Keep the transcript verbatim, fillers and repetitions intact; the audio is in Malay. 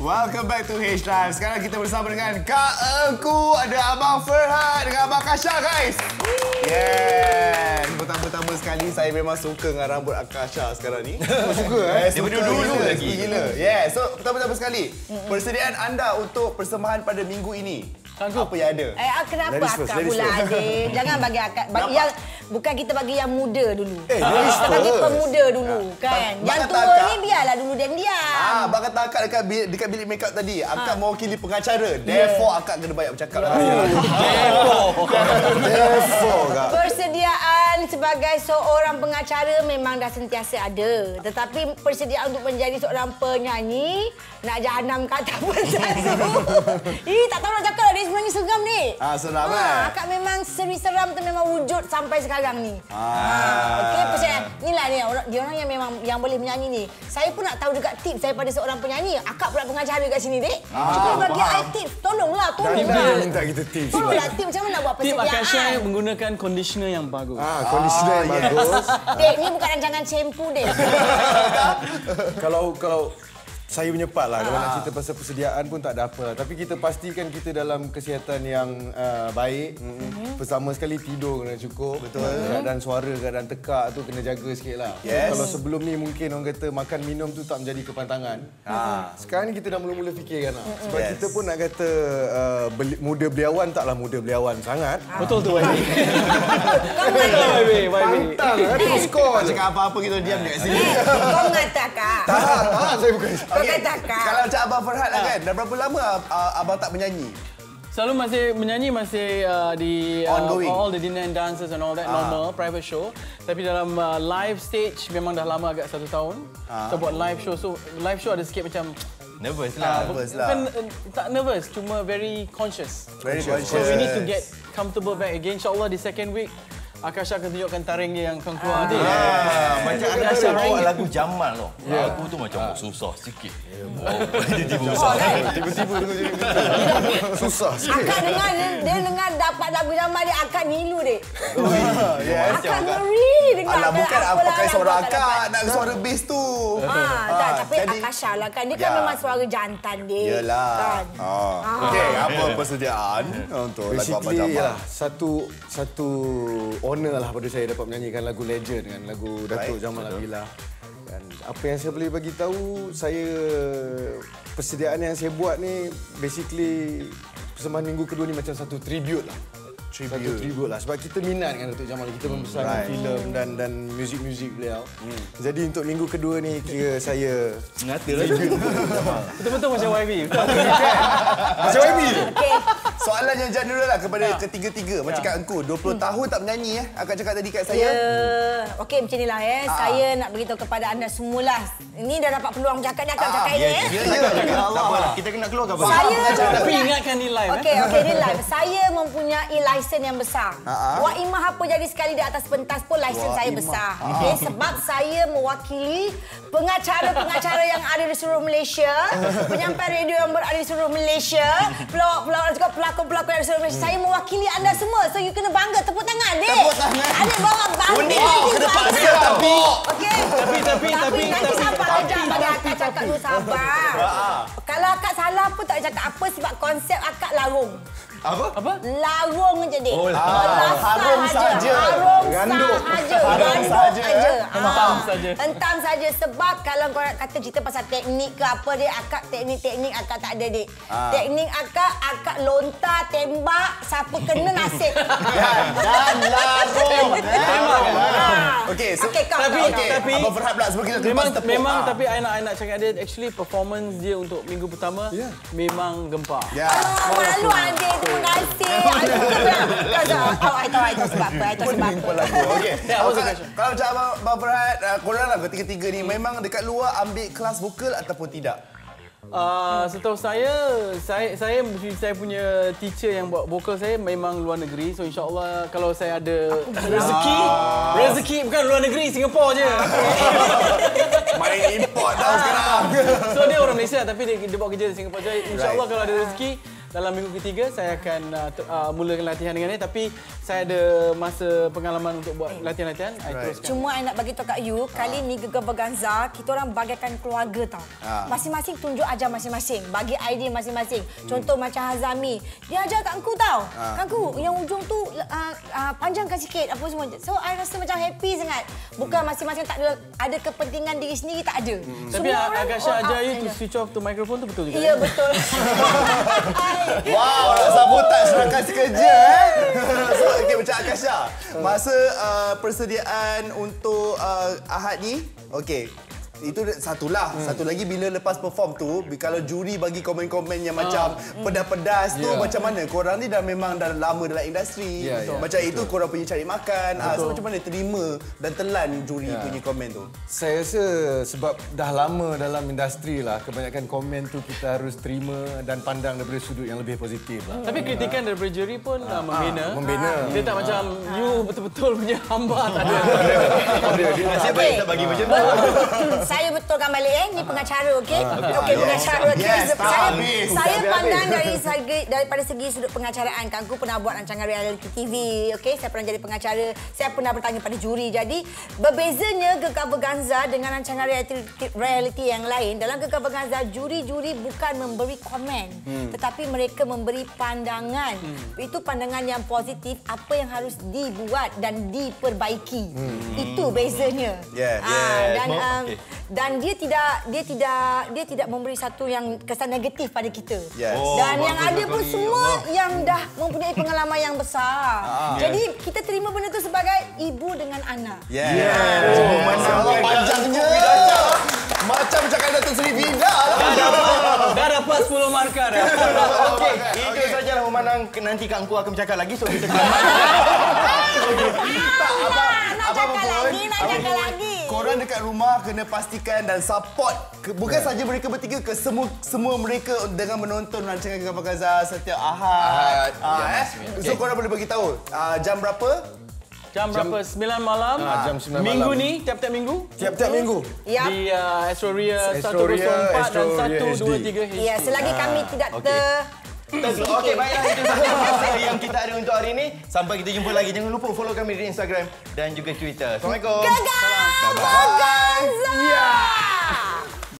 Welcome back to H-Live. Sekarang kita bersama dengan Kak Engkuh, ada Abang Ferhad dengan Abang Aqasha, guys. Yeah. Pertama-tama sekali, saya memang suka dengan rambut Aqasha sekarang ni. Suka, eh? Dia dulu lagi. Gila. Yeah. So, pertama-tama sekali, persediaan anda untuk persembahan pada minggu ini. Sanggup. Apa yang ada? Eh, kenapa akak pula, Adik? Jangan bagi akak. Bagi yang... Bukan kita bagi yang muda dulu. Eh, ah, kita bagi pemuda dulu, ah, kan? Bang, yang tua akak, ni biarlah dulu dan diam. Ah, abang kata akak dekat, dekat bilik make-up tadi, akak ah. mewakili pengacara. Therefore, yeah. akak kena banyak bercakap. Yeah. Yeah. Therefore. Therefore, kak. Persediaan sebagai seorang pengacara memang dah sentiasa ada. Tetapi persediaan untuk menjadi seorang penyanyi, nak jahanam kata pun tak tahu. Ih, tak tahu nak cakap lah. Dia sebenarnya seram ni. Ah, seram ah, kan? Akak memang seri seram tu memang wujud sampai sekarang. Ni. Ah. Ha, okey, pasal inilah ni orang dia orang yang memang yang boleh menyanyi ni. Saya pun nak tahu dekat tips saya pada seorang penyanyi. Akak pula pengacara dekat sini, Dek. Ah, cuba bagi saya tips. Tolonglah, tolonglah. Dia minta kita tips. Tolonglah tips macam mana nak buat persediaan. Tip Aqasha menggunakan conditioner yang bagus. Ah, conditioner ah, yang yes. bagus. Dek, ni bukan rancangan shampoo, Dek. kalau kalau saya punya part lah. Kalau nak cerita pasal persediaan pun tak ada apa. Tapi kita pastikan kita dalam kesihatan yang uh, baik. Mm-hmm. Pertama sekali tidur kena cukup. Betul. Mm-hmm. Keadaan suara, keadaan tekak tu kena jaga sikit lah. Yes. Kalau sebelum ni mungkin orang kata makan minum tu tak menjadi kepantangan. Mm-hmm. Sekarang ni kita dah mula-mula fikirkan lah. Sebab yes. kita pun nak kata uh, beli, muda beliawan taklah muda beliawan sangat. Ah. Betul tu, Waibi. Pantang lah. Terus kau cakap apa-apa kita diam dekat sini. Kau mengata, Kak. Tak, tak. Saya bukan. Okay. Kalau macam Abang Ferhad lah kan, dah berapa lama uh, abang tak menyanyi? Selalu masih menyanyi masih uh, di uh, all the dinner and dances and all that, ah. normal, private show. Tapi dalam uh, live stage memang dah lama agak satu tahun. Ah. So buat live show, so live show ada sikit macam... Nervous lah. Nervous lah. Bukan, tak nervous, cuma very conscious. Very conscious. So we need to get comfortable back again. InsyaAllah di second week, Aqasha akan tunjukkan taring dia yang akan keluar tadi. Macam Aqasha bawa lagu Jamal tu. Lagu tu macam susah sikit. Tiba-tiba susah. Tiba-tiba susah sikit. Akak dengar, dia dengar dapat lagu Jamal dia akak nilu, Dek. Akak ngeri dengar. Alah, bukan pakai suara akak, nak suara bass tu. Tapi Aqasha lah kan, dia kan memang suara jantan dia. Yelah. Okey, apa persediaan untuk lagu Abang Jamal? Satu, satu... honor lah pada saya dapat menyanyikan lagu Legend dengan lagu Datuk Jamal Abdillah. Dan apa yang saya boleh bagi tahu, saya persediaan yang saya buat ni basically persembahan minggu kedua ni macam satu tribute lah. Tribute. Satu tribute lah sebab kita minat dengan Datuk Jamal, kita membesarkan hmm, right. filem dan dan muzik-muzik beliau. Hmm. Jadi untuk minggu kedua ni kira saya ngatalah tribute Jamal. Betul-betul macam Y B. Macam Y B. Okey. Soalan yang general lah kepada ya. ketiga-tiga. Macam ya. Kak Engkuh, dua puluh hmm. tahun tak menyanyi. Eh. Akak cakap tadi kat saya. Ya. Okey, macam inilah. Eh. Aa. Saya nak beritahu kepada anda semualah. Ini dah dapat peluang cakap ni, akak cakap ini. Ya, ya, ya. Tak apalah. Kita kena keluar ke apa? Saya... Tapi ingatkan ni live. Okey, okey, ni live. Saya mempunyai license yang besar. Waimah apa jadi sekali di atas pentas pun license saya besar. Okay, sebab saya mewakili pengacara-pengacara yang ada di seluruh Malaysia. Penyampai radio yang berada di seluruh Malaysia. Pelawak-pelawak juga pelawak pelakon-pelakon dari seluruh Malaysia. Saya mewakili anda semua. So, you kena bangga. Tepuk tangan, Adik. Tepuk tangan. Adik bawa bangga. Unik. Kena paksa tapi. Okey. Tapi, tapi, tapi. Nanti sabar aja. Bagi akak cakap tu sabar. Kalau akak salah pun tak cakap apa sebab konsep akak larung. Apa? Apa? Larung je, Dek. Oh, larung. Harung saja. Harung saja. Harung saja. Entam saja. Entam saja. Sebab kalau korang kata cerita pasal teknik ke apa, Dek, akak teknik-teknik akak tak ada, Dek. Teknik akak, akak lontar, tembak, siapa kena nasib. Dan larung. Tembak. Okey, tapi Abang Ferhad pula sebelum kita terlepas tepuk. Memang, tapi I nak cakap dia, actually performance dia untuk minggu pertama memang gempar. Oh, malu, Adik. Terima kasih. Tahu, I tahu, I tahu sebab apa. I tahu sebab apa. Okey. Kalau macam Abang Ferhad, korang lah ketiga-tiga ni memang dekat luar ambil kelas vokal ataupun tidak? Setahu saya, saya saya punya teacher yang buat vokal saya memang luar negeri. So insyaAllah kalau saya ada rezeki, rezeki bukan luar negeri, Singapura je. Main import tau sekarang. So dia orang Malaysia tapi dia buat kerja di Singapura. InsyaAllah kalau ada rezeki, dalam minggu ketiga saya akan uh, uh, mulakan latihan dengan dia, tapi saya ada masa pengalaman untuk buat latihan-latihan. Right. Cuma saya nak bagi tahu kat you, ha. kali ni Gegar Vaganza kita orang bagaikan keluarga tau. Masing-masing ha. tunjuk ajar masing-masing, bagi idea masing-masing. Hmm. Contoh macam Hazami, dia ajar Kak Engkuh tau. Ha. Kak Engkuh yang ujung tu uh, uh, panjangkan sikit apa semua. So I rasa macam happy sangat. Bukan masing-masing tak ada ada kepentingan diri sendiri, tak ada. Hmm. Tapi Aqasha ajar you to switch off to microphone tu betul juga. Ya, betul. Wow, sabotaj rakan sekerja eh. So, okay, macam Aqasha, masa uh, persediaan untuk uh, Ahad ni, okey. Itu satulah. Hmm. Satu lagi bila lepas perform tu, kalau juri bagi komen-komen yang macam ah. pedas-pedas yeah. tu macam mana? Korang ni dah memang dah lama dalam industri. Yeah, yeah, macam betul. Itu korang punya cari makan. Ah, so macam mana terima dan telan juri yeah. punya komen tu? Saya rasa sebab dah lama dalam industri lah, kebanyakan komen tu kita harus terima dan pandang daripada sudut yang lebih positif lah. Hmm. Tapi kritikan daripada juri pun ah. membina. Ah. membina. Ah. Dia tak ah. macam ah. you betul-betul punya hamba tak ada. Dia nasib baik tak bagi macam tu. Saya betulkan balik eh, ni pengacara, okey? Okey, okay, pengacara. Yes, okay. Yes, saya habis. saya pandang dari segi, daripada segi sudut pengacaraan. Kak Engkuh pernah buat rancangan reality T V, okey? Saya pernah jadi pengacara, saya pernah bertanya pada juri. Jadi, berbezanya Gegar Vaganza dengan rancangan reality, reality yang lain, dalam Gegar Vaganza, juri-juri bukan memberi komen, hmm. tetapi mereka memberi pandangan. Hmm. Itu pandangan yang positif, apa yang harus dibuat dan diperbaiki. Hmm. Itu bezanya. Yes, ah, yes. Dan, oh, um, okay. Dan dia tidak dia tidak dia tidak memberi satu yang kesan negatif pada kita. Yes. Oh, dan yang ada pun semua Allah. yang dah mempunyai pengalaman yang besar. Ah. Jadi kita terima benda tu sebagai ibu dengan anak. Ya. Yes. Yes. Yes. Oh, macam oh, panjangnya. Macam cakap Datuk Seri Vida lah. Dah dapat sepuluh markah dah. Okey, itu sajalah memandang nanti Kak Engkuh akan bercakap lagi, so kita tak apa apa lagi nak cakap lagi. Korang dekat rumah kena pastikan dan support ke, bukan yeah. saja mereka bertiga, ke semua semua mereka dengan menonton rancangan Gegar Vaganza setiap Ahad. Ahad. Ah, yeah, eh. okay. So korang boleh bagi tahu uh, jam berapa? Jam, jam berapa? sembilan malam. Ha, jam sembilan minggu malam. Ni, tiap-tiap minggu. Tiap-tiap minggu? Yep. Di uh, Astro Ria seratus empat dan seratus dua puluh tiga H D. Ya, selagi ha. kami tidak okay. ter... Okey, baiklah, itu sahaja yang kita ada untuk hari ini. Sampai kita jumpa lagi. Jangan lupa follow kami di Instagram dan juga Twitter. Assalamualaikum. Gegar Vaganza!